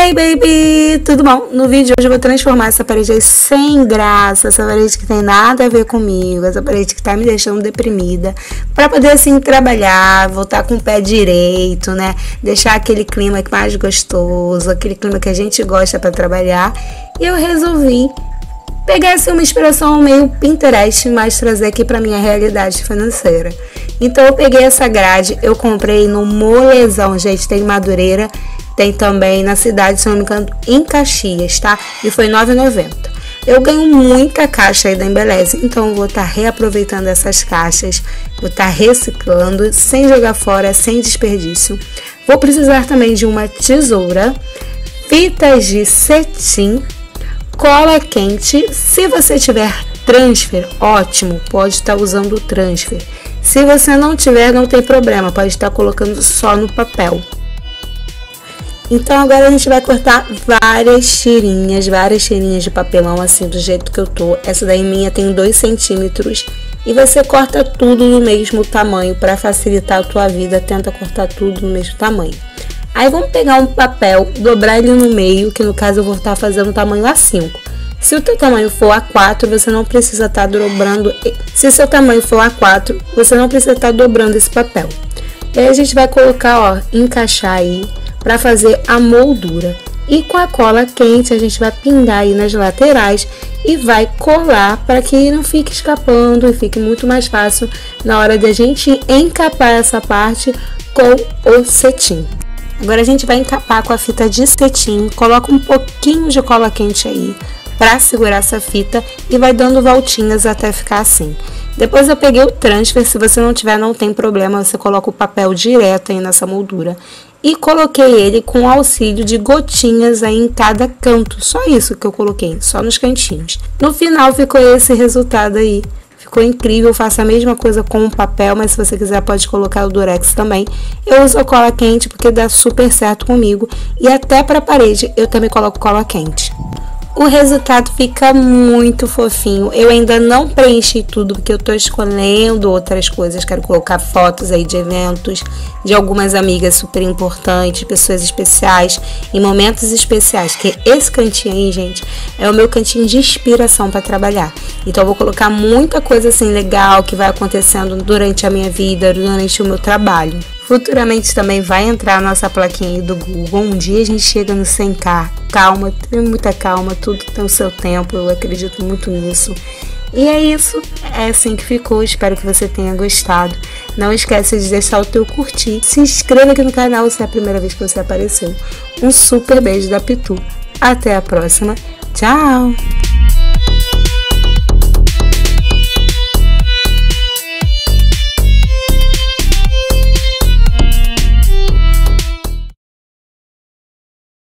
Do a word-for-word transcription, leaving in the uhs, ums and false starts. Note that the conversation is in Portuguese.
Hey baby, tudo bom? No vídeo de hoje eu vou transformar essa parede aí sem graça, essa parede que tem nada a ver comigo, essa parede que tá me deixando deprimida, pra poder assim trabalhar, voltar com o pé direito, né? Deixar aquele clima mais gostoso, aquele clima que a gente gosta pra trabalhar. E eu resolvi pegar assim uma inspiração meio Pinterest, mas trazer aqui pra minha realidade financeira. Então eu peguei essa grade, eu comprei no Molezão, gente, tem Madureira. Tem também na cidade, se não me engano, em Caxias, tá? E foi nove reais e noventa centavos. Eu ganho muita caixa aí da Embeleze, então eu vou estar tá reaproveitando essas caixas, vou estar tá reciclando, sem jogar fora, sem desperdício. Vou precisar também de uma tesoura, fitas de cetim, cola quente. Se você tiver transfer, ótimo, pode estar tá usando o transfer. Se você não tiver, não tem problema, pode estar tá colocando só no papel. Então agora a gente vai cortar várias tirinhas, várias tirinhas de papelão assim do jeito que eu tô. Essa daí minha tem dois centímetros e você corta tudo no mesmo tamanho para facilitar a tua vida, tenta cortar tudo no mesmo tamanho. Aí vamos pegar um papel, dobrar ele no meio, que no caso eu vou estar fazendo o tamanho A cinco. Se o teu tamanho for A quatro, você não precisa estar dobrando. Se seu tamanho for A quatro, você não precisa estar dobrando esse papel. E aí a gente vai colocar, ó, encaixar aí para fazer a moldura, e com a cola quente a gente vai pingar aí nas laterais e vai colar para que não fique escapando e fique muito mais fácil na hora da gente encapar essa parte com o cetim. Agora a gente vai encapar com a fita de cetim, coloca um pouquinho de cola quente aí para segurar essa fita e vai dando voltinhas até ficar assim. Depois eu peguei o transfer, se você não tiver não tem problema, você coloca o papel direto aí nessa moldura. E coloquei ele com o auxílio de gotinhas aí em cada canto, só isso que eu coloquei, só nos cantinhos. No final ficou esse resultado aí, ficou incrível, faça a mesma coisa com o papel, mas se você quiser pode colocar o durex também. Eu uso a cola quente porque dá super certo comigo e até para parede eu também coloco cola quente. O resultado fica muito fofinho. Eu ainda não preenchi tudo porque eu tô escolhendo outras coisas. Quero colocar fotos aí de eventos, de algumas amigas super importantes, pessoas especiais, em momentos especiais. Que esse cantinho aí, gente, é o meu cantinho de inspiração para trabalhar. Então eu vou colocar muita coisa assim legal que vai acontecendo durante a minha vida, durante o meu trabalho. Futuramente também vai entrar a nossa plaquinha aí do Google. Um dia a gente chega no cem K. Calma, tenha muita calma, tudo tem o seu tempo, eu acredito muito nisso. E é isso, é assim que ficou, espero que você tenha gostado. Não esqueça de deixar o teu curtir, se inscreva aqui no canal se é a primeira vez que você apareceu. Um super beijo da Pitu, até a próxima, tchau!